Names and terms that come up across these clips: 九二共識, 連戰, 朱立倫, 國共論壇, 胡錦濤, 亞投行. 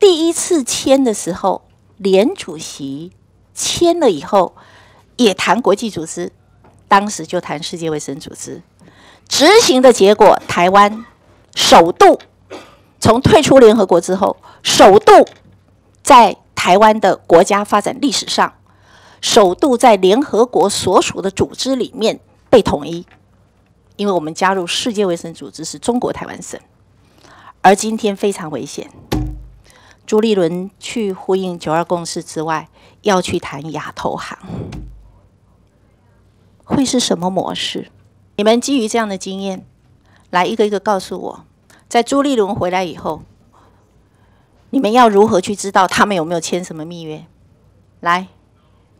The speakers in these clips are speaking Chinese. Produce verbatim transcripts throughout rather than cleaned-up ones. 第一次签的时候，连主席签了以后，也谈国际组织，当时就谈世界卫生组织。执行的结果，台湾首度从退出联合国之后，首度在台湾的国家发展历史上，首度在联合国所属的组织里面被统一，因为我们加入世界卫生组织是中国台湾省。而今天非常危险，朱立伦去呼应九二共识之外，要去谈亚投行，会是什么模式？你们基于这样的经验，来一个一个告诉我，在朱立伦回来以后，你们要如何去知道他们有没有签什么密约？来。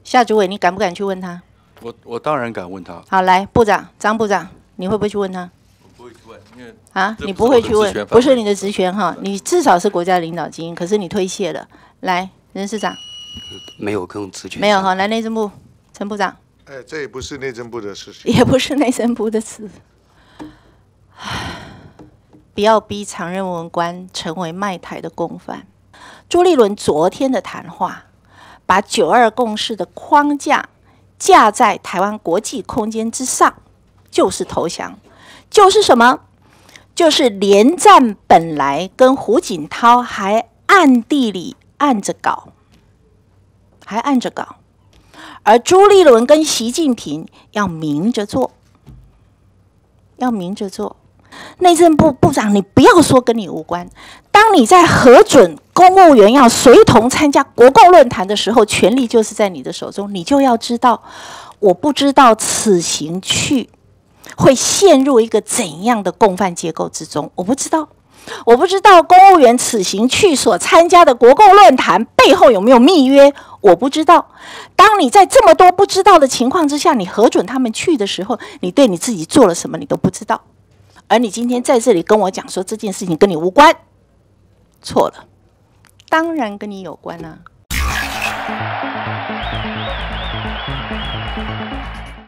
夏主委，你敢不敢去问他？我我当然敢问他。好，来，部长张部长，你会不会去问他？我不会去问，因为啊，你不会去问，不是你的职权哈，你至少是国家领导精英，可是你推卸了。来，任市长，没有跟职权没有哈。来，内政部陈部长，哎，这也不是内政部的事情，也不是内政部的事。不要逼常任文官成为卖台的共犯。朱立伦昨天的谈话，把九二共识的框架架在台湾国际空间之上，就是投降，就是什么？就是连战本来跟胡锦涛还暗地里按着搞，还按着搞，而朱立伦跟习近平要明着做，要明着做。内政部部长，你不要说跟你无关。当你在核准公务员要随同参加国共论坛的时候，权力就是在你的手中，你就要知道，我不知道此行去会陷入一个怎样的共犯结构之中，我不知道，我不知道公务员此行去所参加的国共论坛背后有没有密约，我不知道。当你在这么多不知道的情况之下，你核准他们去的时候，你对你自己做了什么你都不知道，而你今天在这里跟我讲说这件事情跟你无关。错了，当然跟你有关啊。